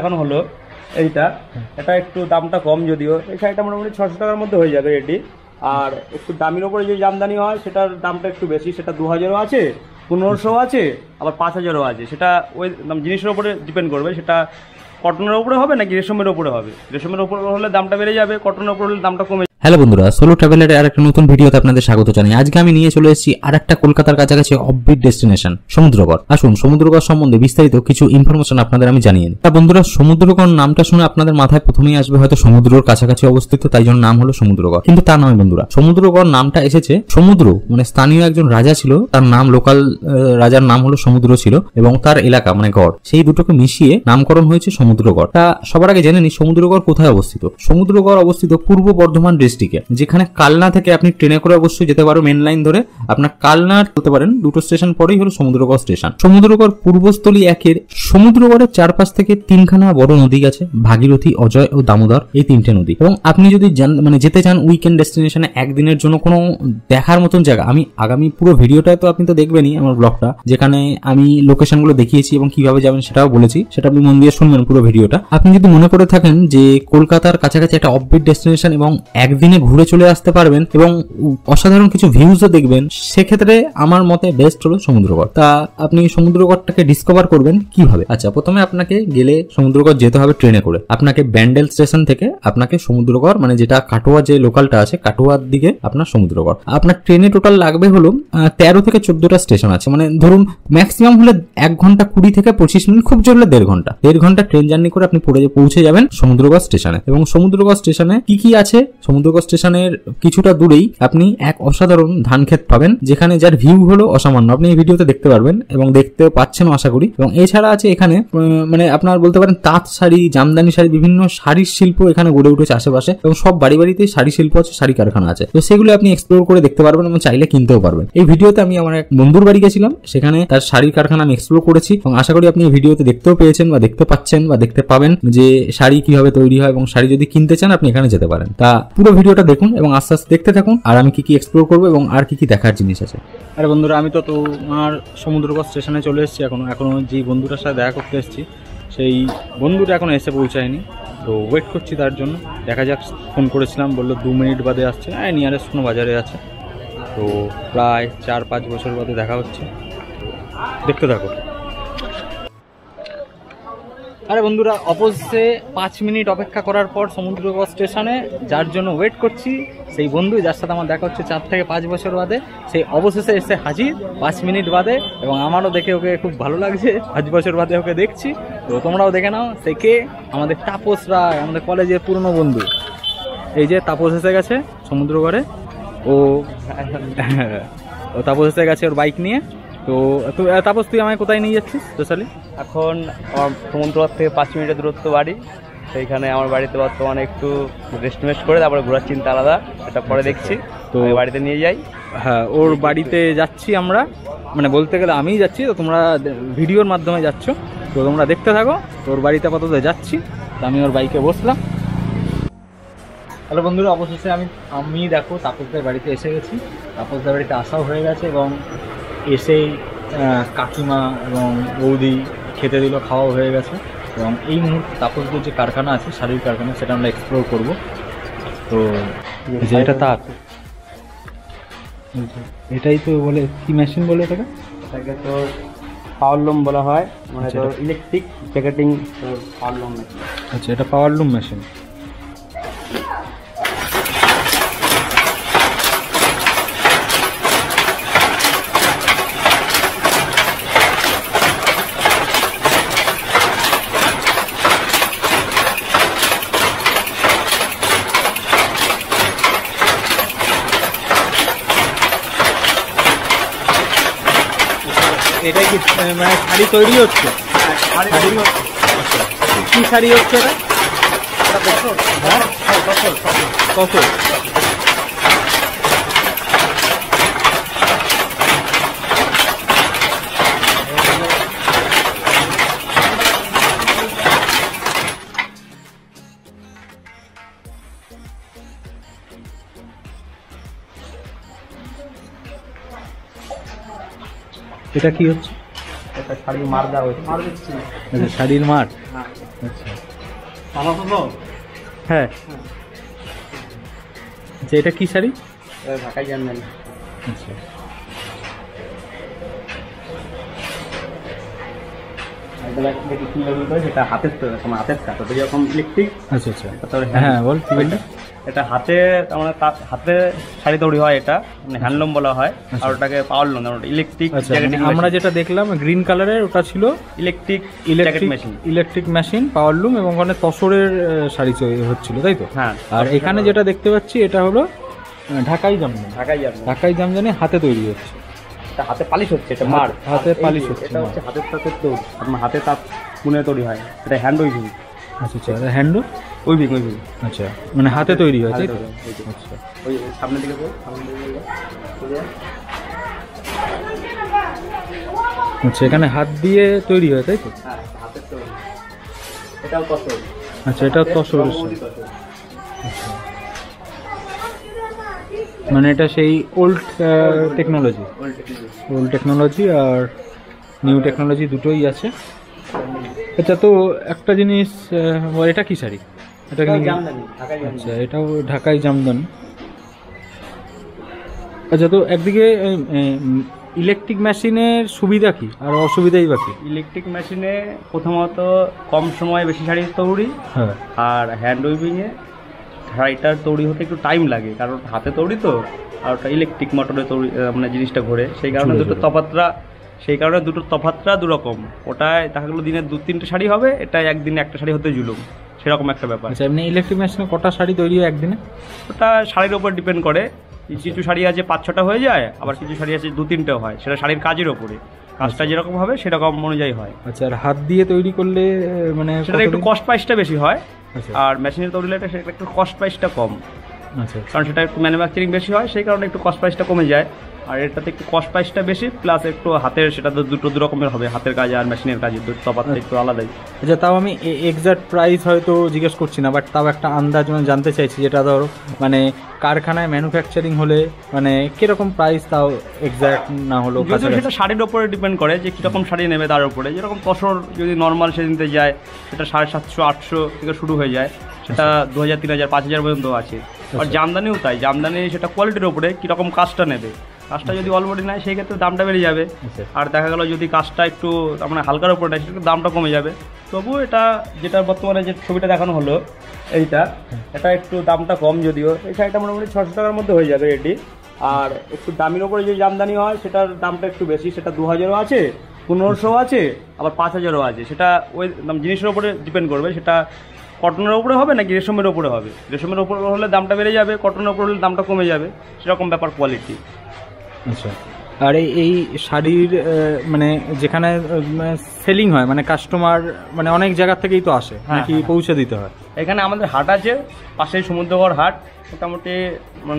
এখন হলো এইটা, এটা একটু দামটা কম যদিও, এই শাড়িটা মোটামুটি 600 টাকার মধ্যে হয়ে যাবে এটি। আর একটু দামের উপরে যে জামদানি হয় সেটার দামটা একটু বেশি, সেটা 2000ও আছে, 1500 আছে, আবার 5000ও আছে। সেটা ওই জিনিসের উপরে ডিপেন্ড করবে, সেটা কটনের উপরে হবে নাকি রেশমের উপরে হবে। রেশমের উপরে হলে দামটা বেড়ে যাবে, কটনের উপরে হলে দামটা কমে। হ্যালো বন্ধুরা, সোলো ট্রাভেলের আর একটা নতুন ভিডিওতে আপনাদের স্বাগত জানাই। আজকে আমি নিয়ে চলে এসেছি আর একটা কলকাতার কাছাকাছি অফবিট ডেস্টিনেশন সমুদ্রগড়। আসুন সমুদ্রগড় সম্বন্ধে বিস্তারিত কিছু ইনফরমেশন আপনাদের আমি জানিয়ে দিই। বন্ধুরা, সমুদ্রগড় নামটা শুনে আপনাদের মাথায় প্রথমেই আসবে হয়তো সমুদ্রের কাছাকাছি অবস্থিত, তাই জন্য নাম হলো সমুদ্রগড়, কিন্তু তা নয় বন্ধুরা। সমুদ্রগড় নামটা এসেছে সমুদ্র মানে স্থানীয় একজন রাজা ছিল, তার নাম লোকাল রাজার নাম হলো সমুদ্র ছিল, এবং তার এলাকা মানে গড়, সেই দুটোকে মিশিয়ে নামকরণ হয়েছে সমুদ্রগড়। তা সবার আগে জেনে নিই সমুদ্রগড় কোথায় অবস্থিত। সমুদ্রগড় অবস্থিত পূর্ব বর্ধমান ডিস্ট্রিক্টে, যেখানে কালনা থেকে আপনি ট্রেনে করে অবশ্যই যেতে পারো মেন লাইন ধরে। আপনার কালনার বলতে পারেন দুটো স্টেশন পরেই হলো সমুদ্রগড় স্টেশন। সমুদ্রগড় পূর্বস্থলী একের। সমুদ্রগড়ের চারপাশ থেকে তিনখানা বড় নদী আছে, ভাগীরথী, অজয় ও দামোদর, এই তিনটে নদী। এবং আপনি যদি মানে যেতে চান উইকেন্ড ডেস্টিনেশনে একদিনের জন্য কোনো দেখার মতন জায়গা, আমি আগামী পুরো ভিডিওটায় তো আপনি তো দেখবেনই আমার ব্লগটা, যেখানে আমি লোকেশনগুলো দেখিয়েছি এবং কিভাবে যাবেন সেটাও বলেছি, সেটা আপনি মন দিয়ে শুনবেন পুরো ভিডিওটা। আপনি যদি মনে করে থাকেন যে কলকাতার কাছাকাছি একটা অফবিট ডেস্টিনেশন এবং একদিনে ঘুরে চলে আসতে পারবেন এবং অসাধারণ কিছু ভিউজও দেখবেন, সেক্ষেত্রে আমার মতে বেস্ট হলো সমুদ্রগড়। তা আপনি সমুদ্রগড়টাকে ডিসকভার করবেন কিভাবে? আচ্ছা, প্রথমে আপনাকে গেলে সমুদ্রগড় যেতে হবে ট্রেনে করে। আপনাকে ব্যান্ডেল স্টেশন থেকে আপনাকে সমুদ্রগড় মানে যেটা কাটোয়া যে লোকালটা আছে, কাটোয়ার দিকে আপনার সমুদ্রগড়। আপনার ট্রেনে টোটাল লাগবে হলো 13 থেকে 14টা স্টেশন আছে, মানে ধরুন ম্যাক্সিমাম হলে 1 ঘন্টা 20 থেকে 25 মিনিট, খুব জোর হলে 1.5 ঘন্টা। 1.5 ঘন্টা ট্রেন জার্নি করে আপনি পৌঁছে যাবেন সমুদ্রগড় স্টেশনে। এবং সমুদ্রগড় স্টেশনে কি কি আছে? সমুদ্রগড় স্টেশনের কিছুটা দূরেই আপনি এক অসাধারণ ধান ক্ষেত পাবেন, যেখানে যার ভিউ হলো অসামান্য, আপনি এই ভিডিওতে দেখতে পারবেন এবং দেখতে পাচ্ছেন আশা করি। এবং এছাড়া আছে এখানে মানে আপনার বলতে পারেন তাঁত শাড়ি, জামদানি শাড়ি, বিভিন্ন শাড়ির শিল্প এখানে গড়ে উঠেছে আশেপাশে, এবং সব বাড়ি বাড়িতে শাড়ি শিল্প আছে, শাড়ি কারখানা আছে। তো সেগুলো আপনি এক্সপ্লোর করে দেখতে পারবেন এবং চাইলে কিনতেও পারবেন। এই ভিডিওতে আমি আমার এক বন্ধুর বাড়ি গেছিলাম, সেখানে তার শাড়ির কারখানা আমি এক্সপ্লোর করেছি এবং আশা করি আপনি এই ভিডিওতে দেখতেও পেয়েছেন বা দেখতে পাচ্ছেন বা দেখতে পাবেন যে শাড়ি কিভাবে তৈরি হয়, এবং শাড়ি যদি কিনতে চান আপনি এখানে যেতে পারেন। তা পুরো ভিডিওটা দেখুন এবং আস্তে আস্তে দেখতে থাকুন আর আমি কি কি এক্সপ্লোর করবো এবং আর কি কি দেখার জিনিস আছে। আরে বন্ধুরা, আমি তো তোমার সমুদ্রগড় স্টেশনে চলে এসেছি। এখনো যে বন্ধুটার সাথে দেখা করতে এসেছি সেই বন্ধুটা এখনো এসে পৌঁছায়নি, তো ওয়েট করছি তার জন্য। দেখা যাক, ফোন করেছিলাম, বললো 2 মিনিট বাদে আসছে, হ্যাঁ নিয়ারেস্ট কোনো বাজারে আছে। তো প্রায় 4-5 বছর বাদে দেখা হচ্ছে, দেখতে থাকো। আরে বন্ধুরা, অপোজে 5 মিনিট অপেক্ষা করার পর সমুদ্রগড় স্টেশনে যার জন্য ওয়েট করছি সেই বন্ধু যার সাথে আমার দেখা হচ্ছে 4 থেকে 5 বছর বাদে, সেই অবশেষে এসে হাজির 5 মিনিট বাদে। এবং আমারও দেখে ওকে খুব ভালো লাগছে, 5 বছর বাদে ওকে দেখছি। তো তোমরাও দেখে নাও সে কে, আমাদের তাপস রায়, আমাদের কলেজের পুরনো বন্ধু। এই যে তাপস এসে গেছে সমুদ্রগড়ে, ও তাপস এসে গেছে ওর বাইক নিয়ে। তো তাপস, তুই আমায় কোথায় নিয়ে যাচ্ছিস স্পেশালি? এখন সমুদ্রগড় থেকে 5 মিনিটের দূরত্ব বাড়ি, সেইখানে আমার বাড়িতে বর্তমানে একটু রেস্ট মেস্ট করে তারপরে ঘোরার চিন্তা আলাদা, সেটা পরে দেখছি। তো বাড়িতে নিয়ে যাই, হ্যাঁ ওর বাড়িতে যাচ্ছি আমরা, মানে বলতে গেলে আমিই যাচ্ছি, তো তোমরা ভিডিওর মাধ্যমে যাচ্ছ, তো তোমরা দেখতে থাকো। তো ওর বাড়িতে আপাতত যাচ্ছি, তো আমি ওর বাইকে বসলাম। হ্যালো বন্ধুরা, অবশেষে আমি দেখো তাপসদের বাড়িতে এসে গেছি। তাপসদের বাড়িতে আসাও হয়ে গেছে এবং এসেই কাকিমা এবং বৌদি খেতে দিল, খাওয়া হয়ে গেছে। এবং এই মুহূর্তে তাপসদের যে কারখানা আছে, শাড়ির কারখানা, সেটা আমরা এক্সপ্লোর করব। তো যেটা তাঁত, এটাই তো বলে কি মেশিন বলে এটাকে? এটাকে তো পাওয়ারলুম বলা হয়, মানে ধর ইলেকট্রিক প্যাকেটিং পাওয়ারলুম মেশিন। আচ্ছা, এটা পাওয়ারলুম মেশিন। এটা কি মানে শাড়ি তৈরি হচ্ছে? কি শাড়ি হচ্ছে এটা? এটা কি হচ্ছে? এটা শাড়ির মার দেওয়া হচ্ছে। শাড়ির মার? হ্যাঁ। হ্যাঁ যে এটা কি শাড়ি? এটা ঢাকাই জামদানি। আচ্ছা এটা কি কি লাগবে? এটা হাতের তো আমার হাতের কাটা তো এরকম ইলেকট্রিক। আচ্ছা আচ্ছা হ্যাঁ বল কি বললি? এটা হাতে আমরা হাতে শাড়ি দড়ি হয়, এটা মানে হ্যান্ডলুম বলা হয় আর ওটাকে পাওয়ার লুম, ওটা ইলেকট্রিক জ্যাকেট। আমরা যেটা দেখলাম গ্রিন কালারের ওটা ছিল ইলেকট্রিক মেশিন পাওয়ার লুম এবং ওখানে তসরের শাড়ি হচ্ছিল, তাই তো? হ্যাঁ। আর এখানে যেটা দেখতে পাচ্ছি এটা হলো ঢাকাই জামদানি হাতে তৈরি হচ্ছে, হাতে পালিশ হচ্ছে, এটা মার হাতে পালিশ হচ্ছে, এটা হচ্ছে হাতের তাঁতের দড়ি, আমার হাতে তাঁত বুনে তৈরি হয়, এটা হ্যান্ড উইভিং। আচ্ছা আচ্ছা হ্যান্ড উইভিং আচ্ছা মানে হাতে তৈরি হয়, তাই তো? আচ্ছা ওই সামনের দিকে বল, সামনের দিকে বল। আচ্ছা এখানে হাত দিয়ে তৈরি হয়, তাই তো? হ্যাঁ হাতে তৈরি, এটাও তসর। আচ্ছা এটা তসর মানে এটা সেই ওল্ড টেকনোলজি আর নিউ টেকনোলজি দুটোই আছে। আচ্ছা তো একটা জিনিস, এটা কি শাড়ি? এটা জামদানি। আচ্ছা এটাও ঢাকাই জামদানি। আচ্ছা তো একদিকে ইলেকট্রিক মেশিনের সুবিধা কি আর অসুবিধাই বাকি? ইলেকট্রিক মেশিনে প্রথমত কম সময়ে বেশি শাড়ি তৈরি, হ্যাঁ, আর হ্যান্ড উইভিংয়ে শাড়িটার তৈরি হতে একটু টাইম লাগে, কারণ হাতে তৈরি তো, আর ওটা ইলেকট্রিক মোটরে তৈরি মানে জিনিসটা ঘোরে, সেই কারণে দুটো তফাতটা দুরকম। ওটায় দেখা গেলো দিনে দু তিনটে শাড়ি হবে, এটা একদিনে একটা শাড়ি হতে জুলুম, সেরকম একটা ব্যাপার। আচ্ছা এমনি ইলেকট্রিক মেশিনে কটা শাড়ি তৈরি হয় একদিনে? ওটা শাড়ির ওপর ডিপেন্ড করে, কিছু শাড়ি আছে 5-6টা হয়ে যায়, আবার কিছু শাড়ি আছে 2-3টে হয়, সেটা শাড়ির কাজের ওপরে, কাজটা যেরকম হবে সেরকম অনুযায়ী হয়। আচ্ছা আর হাত দিয়ে তৈরি করলে মানে সেটা একটু কস্ট প্রাইসটা বেশি হয়, আর মেশিনের তৈরি হলে সেটা একটু কস্ট প্রাইসটা কম। আচ্ছা কারণ সেটা একটু ম্যানুফ্যাকচারিং বেশি হয়, সেই কারণে একটু কস্ট প্রাইসটা কমে যায়, আর এটাতে একটু কস্ট প্রাইসটা বেশি, প্লাস একটু হাতের, সেটা তো দুটো দু রকমের হবে, হাতের কাজ আর মেশিনের কাজ দুটো তফাৎটা একটু আলাদাই। আচ্ছা তাও আমি এক্সাক্ট প্রাইস হয়তো জিজ্ঞেস করছি না, বাট তাও একটা আন্দাজ মানে জানতে চাইছি, যেটা ধরো মানে কারখানায় ম্যানুফ্যাকচারিং হলে মানে কীরকম প্রাইস, তাও এক্সাক্ট না হলেও সেটা শাড়ির ওপরে ডিপেন্ড করে যে কীরকম শাড়ি নেবে তার উপরে। যেরকম তসর যদি নর্মাল সেদিনতে যায় সেটা 750-800 থেকে শুরু হয়ে যায়, সেটা 2000-3000-5000 পর্যন্ত আছে। আর জামদানিও তাই, জামদানি সেটা কোয়ালিটির ওপরে কীরকম কাজটা নেবে, কাজটা যদি অলরেডি নেয় সেই ক্ষেত্রে দামটা বেড়ে যাবে, আর দেখা গেল যদি কাজটা একটু আমরা হালকার ওপরে নেয় সেটা দামটা কমে যাবে। তবুও এটা যেটা বর্তমানে যে ছবিটা দেখানো হলো এটা একটু দামটা কম, যদিও এই শাড়িটা মোটামুটি 600 টাকার মধ্যে হয়ে যাবে এটি। আর একটু দামের ওপরে যদি জামদানি হয় সেটার দামটা একটু বেশি, সেটা 2000 আছে, 1500 আছে, আবার 5000 আছে, সেটা ওই জিনিসের ওপরে ডিপেন্ড করবে, সেটা কটনের ওপরে হবে নাকি রেশমের ওপরে হবে। রেশমের ওপরে হলে দামটা বেড়ে যাবে, কটনের ওপরে হলে দামটা কমে যাবে, সেরকম ব্যাপার কোয়ালিটি। আচ্ছা আর এই শাড়ির মানে যেখানে সেলিং হয় মানে কাস্টমার মানে অনেক জায়গা থেকেই তো আসে নাকি পৌঁছে দিতে হয়? এখানে আমাদের হাট আছে পাশেই, সমুদ্রগড় হাট, মোটামুটি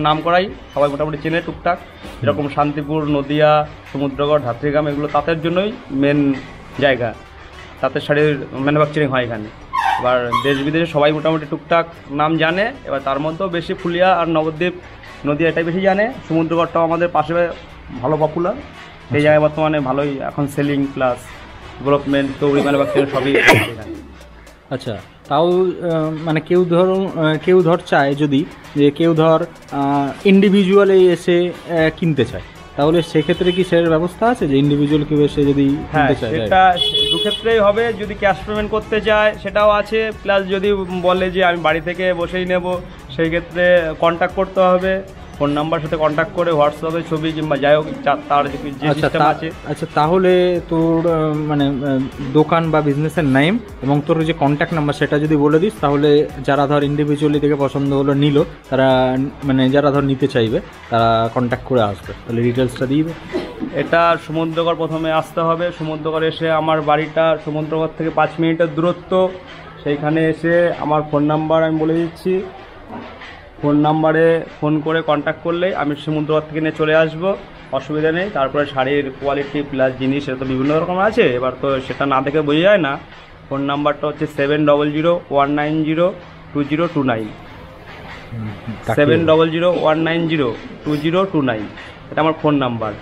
নাম করাই, সবাই মোটামুটি চেনে টুকটাক, যেরকম শান্তিপুর, নদিয়া, সমুদ্রগড়, ধাত্রীগ্রাম, এগুলো তাঁতের জন্যই মেন জায়গা, তাঁতের শাড়ির ম্যানুফ্যাকচারিং হয় এখানে। এবার দেশ বিদেশে সবাই মোটামুটি টুকটাক নাম জানে, এবার তার মধ্যেও বেশি ফুলিয়া আর নবদ্বীপ, নদীয়া এটাই বেশি জানে। সমুদ্রগড়টাও আমাদের পাশে ভালো পপুলার, সেই জায়গায় বর্তমানে ভালোই এখন সেলিং প্লাস ডেভেলপমেন্ট তৈরি মানে সবই। আচ্ছা তাও মানে কেউ ধর চায় যদি, যে কেউ ধর ইন্ডিভিজুয়ালে এসে কিনতে চায়, তাহলে সেক্ষেত্রে কি সেটার ব্যবস্থা আছে যে ইন্ডিভিজুয়াল কেউ এসে যদি? হ্যাঁ সেটা দুক্ষেত্রেই হবে, যদি ক্যাশ পেমেন্ট করতে চায় সেটাও আছে, প্লাস যদি বলে যে আমি বাড়ি থেকে বসেই নেব সেই ক্ষেত্রে কন্ট্যাক্ট করতে হবে, ফোন নাম্বার সাথে কন্ট্যাক্ট করে হোয়াটসঅ্যাপে ছবি কিংবা যাই হোক তার যে সিস্টেম আছে। আচ্ছা তাহলে তোর মানে দোকান বা বিজনেসের নেম এবং তোর যে কন্ট্যাক্ট নাম্বার সেটা যদি বলে দিস, তাহলে যারা ধর ইন্ডিভিজুয়ালি থেকে পছন্দ হলো নিল, তারা মানে যারা ধর নিতে চাইবে তারা কন্ট্যাক্ট করে আসবে, তাহলে ডিটেলসটা দিয়ে দেবে। এটা সমুদ্রগড় প্রথমে আসতে হবে, সমুদ্রগড় এসে আমার বাড়িটা সমুদ্রগড় থেকে 5 মিনিটের দূরত্ব, সেইখানে এসে আমার ফোন নাম্বার আমি বলে দিচ্ছি, ফোন নাম্বারে ফোন করে কন্ট্যাক্ট করলেই আমি সমুদ্রগড় থেকে নিয়ে চলে আসব, অসুবিধা নেই। তারপরে শাড়ির কোয়ালিটি প্লাস জিনিস এটা তো বিভিন্ন রকম আছে, এবার তো সেটা না দেখে বোঝা যায় না। ফোন নাম্বারটা হচ্ছে 7001902029, 7001902029, এটা আমার phone number,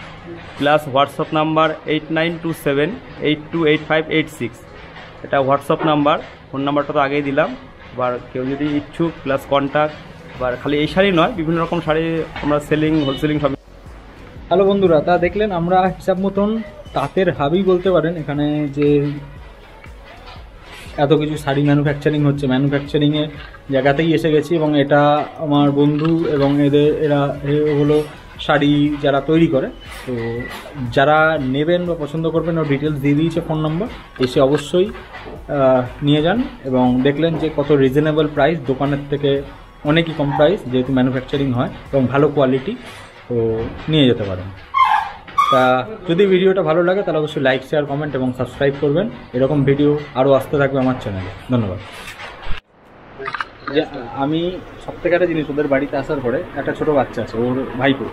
plus WhatsApp number 8927828586, এটা হোয়াটসঅ্যাপ নাম্বার, ফোন নাম্বারটা তো আগেই দিলাম। আবার কেউ যদি ইচ্ছুক প্লাস কন্ট্যাক্ট, আবার খালি এই শাড়ি নয়, বিভিন্ন রকম শাড়ি আমরা সেলিং হোলসেলিং সব। হ্যালো বন্ধুরা, তা দেখলেন আমরা হিসাব মতন তাঁতের হাবই বলতে পারেন এখানে যে এত কিছু শাড়ি ম্যানুফ্যাকচারিং হচ্ছে, ম্যানুফ্যাকচারিংয়ের জায়গাতেই এসে গেছি। এবং এটা আমার বন্ধু এবং এরা হলো শাড়ি যারা তৈরি করে। তো যারা নেবেন বা পছন্দ করবেন ওর ডিটেলস দিয়ে দিয়েছে ফোন নম্বর, এসে অবশ্যই নিয়ে যান। এবং দেখলেন যে কত রিজনেবল প্রাইস, দোকানের থেকে অনেকই কম প্রাইস, যেহেতু ম্যানুফ্যাকচারিং হয় এবং ভালো কোয়ালিটি, তো নিয়ে যেতে পারেন। তা যদি ভিডিওটা ভালো লাগে তাহলে অবশ্যই লাইক, শেয়ার, কমেন্ট এবং সাবস্ক্রাইব করবেন। এরকম ভিডিও আরও আসতে থাকবে আমার চ্যানেলে। ধন্যবাদ। যে আমি সবথেকে একটা জিনিস, ওদের বাড়িতে আসার পরে একটা ছোটো বাচ্চা আছে, ওর ভাইপো,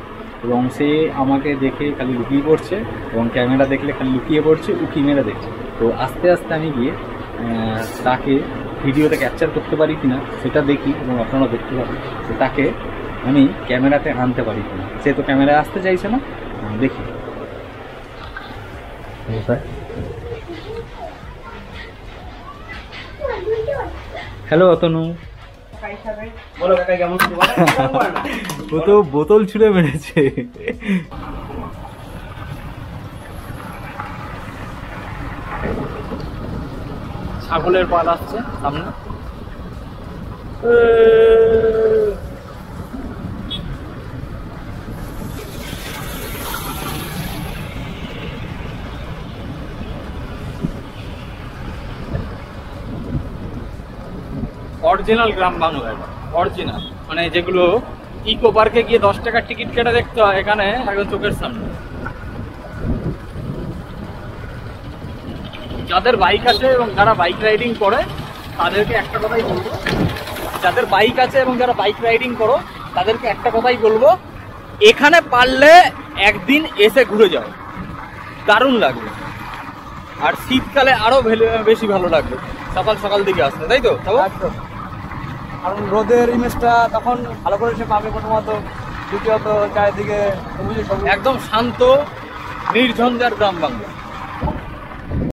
এবং সে আমাকে দেখে খালি লুকিয়ে পড়ছে এবং ক্যামেরা দেখলে খালি লুকিয়ে পড়ছে, উকি মেরে দেখছে। তো আস্তে আস্তে আমি গিয়ে তাকে ভিডিওতে ক্যাপচার করতে পারি কিনা সেটা দেখি এবং আপনারা দেখতে পাবেন যে তাকে আমি ক্যামেরাতে আনতে পারি কিনা। সে তো ক্যামেরায় আসতে চাইছে না, দেখি। হ্যালো অতনু, ও তো বোতল ছুঁড়ে মেরেছে। ছাগলের পাল আসছে সামনে। অরিজিনাল গ্রাম বাংলা, অরিজিনাল মানে যেগুলো ইকো পার্কে গিয়ে 10 টাকার টিকিট কেটে দেখতে হয়, এখানে এখন চোখের সামনে। যাদের বাইক আছে এবং যারা বাইক রাইডিং করে তাদেরকে একটা কথাই বলবো, যাদের বাইক আছে এবং যারা বাইক রাইডিং করো তাদেরকে একটা কথাই বলবো, এখানে পারলে একদিন এসে ঘুরে যাও, দারুণ লাগবে। আর শীতকালে আরো বেশি ভালো লাগবে সকাল সকাল দিকে আসতে, তাই তো? কারণ রোদের ইমেজটা তখন ভালো করে সে পাবে প্রথমত, দ্বিতীয়ত চারিদিকে একদম শান্ত নির্ঝঞ্ঝাট গ্রাম বাংলা।